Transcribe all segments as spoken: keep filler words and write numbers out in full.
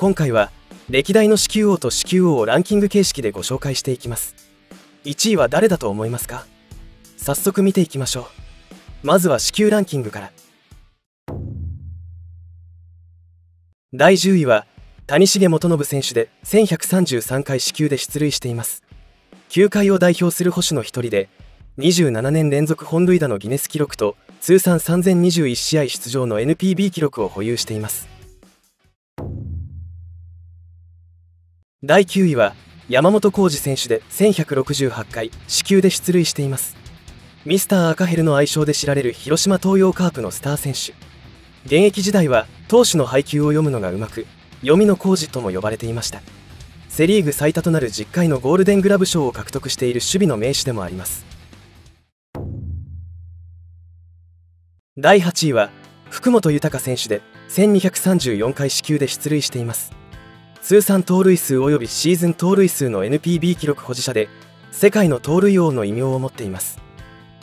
今回は歴代の子宮王と子宮王をランキング形式でご紹介していきます。いちいは誰だと思いますか？早速見ていきましょう。まずは子宮ランキングから。だいじゅういは谷繁元信選手でせんひゃくさんじゅうさんかい子宮で出塁しています。球界を代表する捕手の一人でにじゅうななねん連続本塁打のギネス記録と通算さんぜんにじゅういち試合出場の エヌピービー 記録を保有しています。だいきゅういは山本浩二選手でせんひゃくろくじゅうはちかい子宮で出塁しています。ミスター赤ヘルの愛称で知られる広島東洋カープのスター選手。現役時代は投手の配球を読むのがうまく、読みの浩二とも呼ばれていました。セ・リーグ最多となるじゅっかいのゴールデングラブ賞を獲得している守備の名手でもあります。だいはちいは福本豊選手でせんにひゃくさんじゅうよんかい子宮で出塁しています。通算盗塁数及びシーズン盗塁数の エヌピービー 記録保持者で世界の盗塁王の異名を持っています。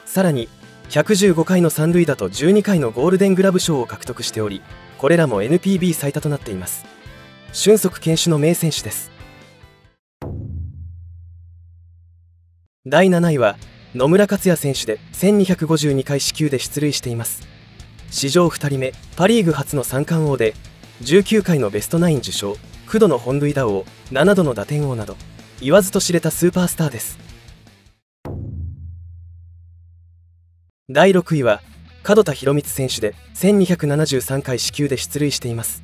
さらにひゃくじゅうごかいの三塁打とじゅうにかいのゴールデングラブ賞を獲得しており、これらも エヌピービー 最多となっています。俊足堅守の名選手です。だいなないは野村克也選手でせんにひゃくごじゅうにかい子宮で出塁しています。史上ふたりめ、パ・リーグ初の三冠王でじゅうきゅうかいのベストナイン受賞、きゅうどの本塁打王、ななどの打点王など言わずと知れたスーパースターです。だいろくいは門田博光選手でせんにひゃくななじゅうさんかい子宮で出塁しています。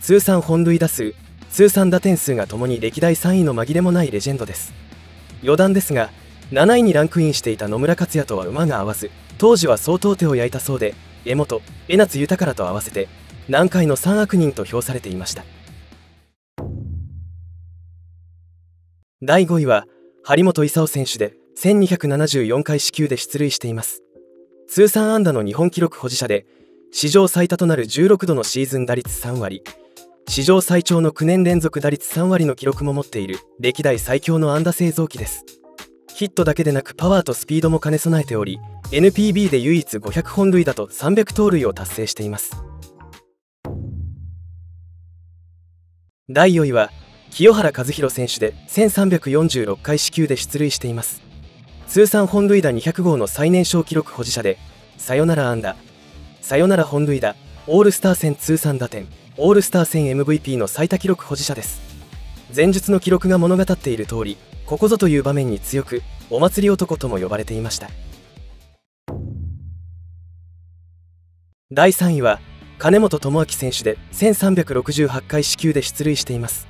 通算本塁打数、通算打点数がともに歴代さんいの紛れもないレジェンドです。余談ですがなないにランクインしていた野村克也とは馬が合わず、当時は相当手を焼いたそうで江本、江夏豊らと合わせて南海の三悪人と評されていました。だいごいは張本勲選手でせんにひゃくななじゅうよんかい子宮で出塁しています。通算安打の日本記録保持者で史上最多となるじゅうろくどのシーズン打率さんわり、史上最長のきゅうねん連続打率さんわりの記録も持っている歴代最強の安打製造機です。ヒットだけでなくパワーとスピードも兼ね備えており、 エヌピービー で唯一ごひゃくほんるい打とさんびゃくとうるいを達成しています。だいよんいは清原和博選手でせんさんびゃくよんじゅうろっかい子宮で出塁しています。通算本塁打にひゃくごうの最年少記録保持者でサヨナラ安打、サヨナラ本塁打、オールスター戦通算打点、オールスター戦 エムブイピー の最多記録保持者です。前述の記録が物語っている通り、ここぞという場面に強く、お祭り男とも呼ばれていました。だいさんいは金本智明選手でせんさんびゃくろくじゅうはちかい子宮で出塁しています。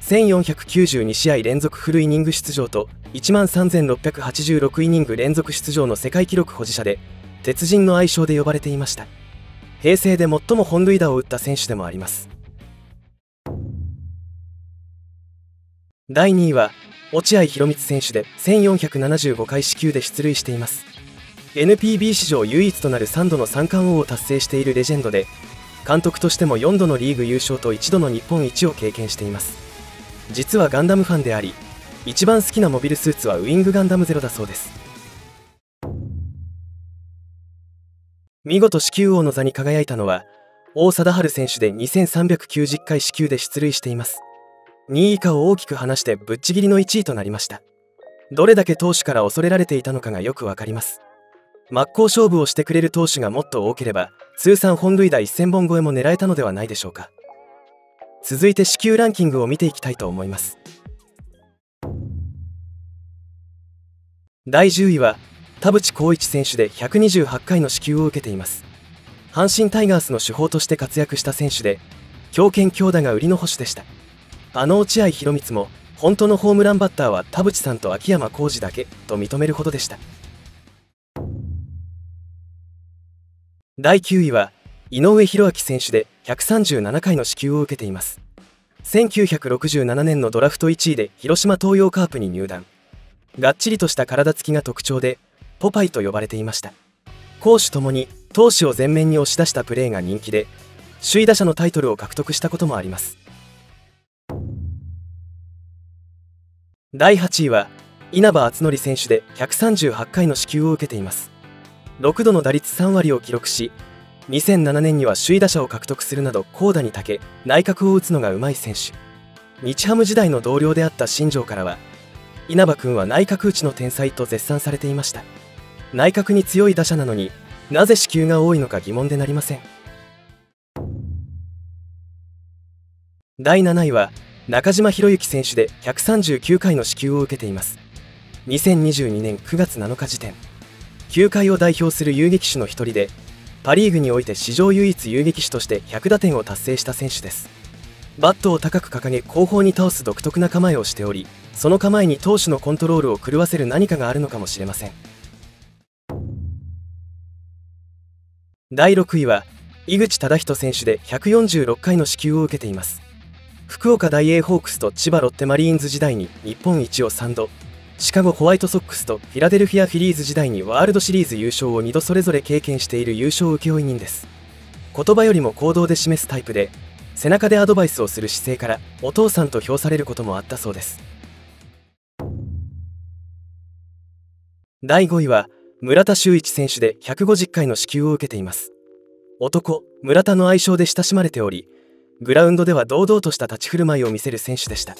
せんよんひゃくきゅうじゅうに試合連続フルイニング出場といちまんさんぜんろっぴゃくはちじゅうろくイニング連続出場の世界記録保持者で鉄人の愛称で呼ばれていました。平成で最も本塁打を打った選手でもあります。だいにいは落合博満選手でせんよんひゃくななじゅうごかい子宮で出塁しています。 エヌピービー 史上唯一となるさんどの三冠王を達成しているレジェンドで、監督としてもよんどのリーグ優勝といちどの日本一を経験しています。実はガンダムファンであり、一番好きなモビルスーツはウィングガンダムゼロだそうです。見事子宮王の座に輝いたのは王貞治選手でにせんさんびゃくきゅうじゅっかい子宮で出塁しています。にい以下を大きく離してぶっちぎりのいちいとなりました。どれだけ投手から恐れられていたのかがよくわかります。真っ向勝負をしてくれる投手がもっと多ければ、通算本塁打せんぼん超えも狙えたのではないでしょうか。続いて子宮ランキングを見ていきたいと思います。だいじゅういは田淵幸一選手でひゃくにじゅうはちかいの子宮を受けています。阪神タイガースの主砲として活躍した選手で、強肩強打が売りの捕手でした。あの落合博満も本当のホームランバッターは田淵さんと秋山浩二だけと認めるほどでした。だいきゅういは井上弘明選手でひゃくさんじゅうななかいの子宮を受けています。せんきゅうひゃくろくじゅうななねんのドラフトいちいで広島東洋カープに入団、がっちりとした体つきが特徴でポパイと呼ばれていました。攻守ともに投手を前面に押し出したプレーが人気で、首位打者のタイトルを獲得したこともあります。だいはちいは稲葉篤紀選手でひゃくさんじゅうはちかいの子宮を受けています。ろくどの打率さんわりを記録し、にせんななねんには首位打者を獲得するなど高打に長け内角を打つのがうまい選手。日ハム時代の同僚であった新庄からは稲葉君は内角打ちの天才と絶賛されていました。内角に強い打者なのになぜ四球が多いのか疑問でなりません。だいなないは中島宏之選手でひゃくさんじゅうきゅうかいの四球を受けています。にせんにじゅうにねんくがつなのか時点、球界を代表する遊撃手の一人でパ・リーグにおいて史上唯一遊撃手としてひゃくだてんを達成した選手です。バットを高く掲げ後方に倒す独特な構えをしており、その構えに投手のコントロールを狂わせる何かがあるのかもしれません。だいろくいは井口忠人選手でひゃくよんじゅうろっかいの四球を受けています。福岡ダイエーホークスと千葉ロッテマリーンズ時代に日本一をさんど、シカゴホワイトソックスとフィラデルフィア・フィリーズ時代にワールドシリーズ優勝をにどそれぞれ経験している優勝請負人です。言葉よりも行動で示すタイプで、背中でアドバイスをする姿勢からお父さんと評されることもあったそうです。だいごいは村田修一選手でひゃくごじゅっかいの四球を受けています。男村田の愛称で親しまれており、グラウンドでは堂々とした立ち振る舞いを見せる選手でした。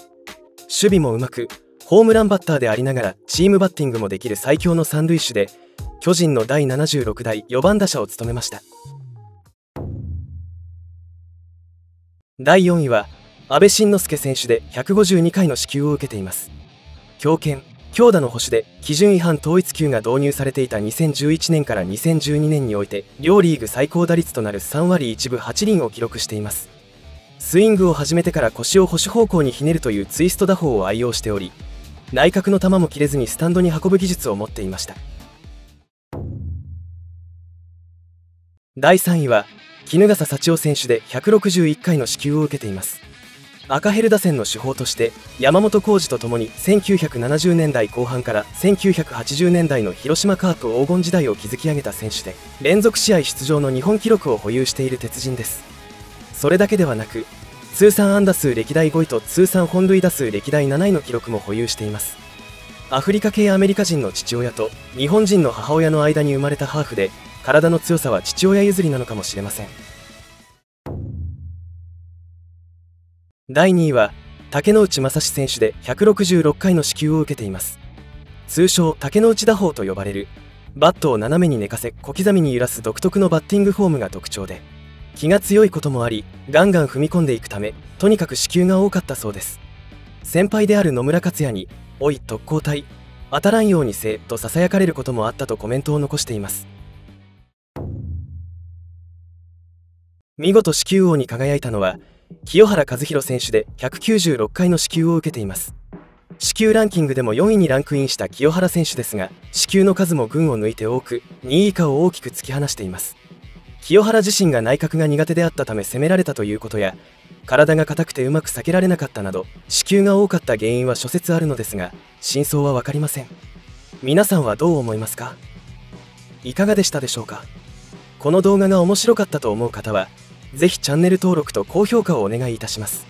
守備もうまくホームランバッターでありながらチームバッティングもできる最強の三塁手で、巨人のだいななじゅうろくだいよんばん打者を務めました。だいよんいは阿部慎之助選手でひゃくごじゅうにかいの四球を受けています。強肩強打の保守で基準違反統一球が導入されていたにせんじゅういちねんからにせんじゅうにねんにおいて両リーグ最高打率となるさんわりいちぶはちりんを記録しています。スイングを始めてから腰を保守方向にひねるというツイスト打法を愛用しており、内角の球も切れずにスタンドに運ぶ技術を持っていました。だいさんいは衣笠祥雄選手でひゃくろくじゅういっかいの四球を受けています。赤ヘル打線の主砲として山本浩二とともにせんきゅうひゃくななじゅうねんだいこうはんからせんきゅうひゃくはちじゅうねんだいの広島カープ黄金時代を築き上げた選手で、連続試合出場の日本記録を保有している鉄人です。それだけではなく通算安打数歴代ごいと通算本塁打数歴代なないの記録も保有しています。アフリカ系アメリカ人の父親と日本人の母親の間に生まれたハーフで、体の強さは父親譲りなのかもしれません。だいにいは竹之内正史選手でひゃくろくじゅうろっかいの四球を受けています。通称竹之内打法と呼ばれるバットを斜めに寝かせ小刻みに揺らす独特のバッティングフォームが特徴で、気が強いこともありガンガン踏み込んでいくためとにかく四球が多かったそうです。先輩である野村克也に「おい特攻隊当たらんようにせえ」とささやかれることもあったとコメントを残しています。見事四球王に輝いたのは清原和博選手でひゃくきゅうじゅうろっかいの四球を受けています。四球ランキングでもよんいにランクインした清原選手ですが、四球の数も群を抜いて多くにい以下を大きく突き放しています。清原自身が内角が苦手であったため攻められたということや、体が硬くてうまく避けられなかったなど四球が多かった原因は諸説あるのですが、真相は分かりません。皆さんはどう思いますか？いかがでしたでしょうか？この動画が面白かったと思う方はぜひチャンネル登録と高評価をお願いいたします。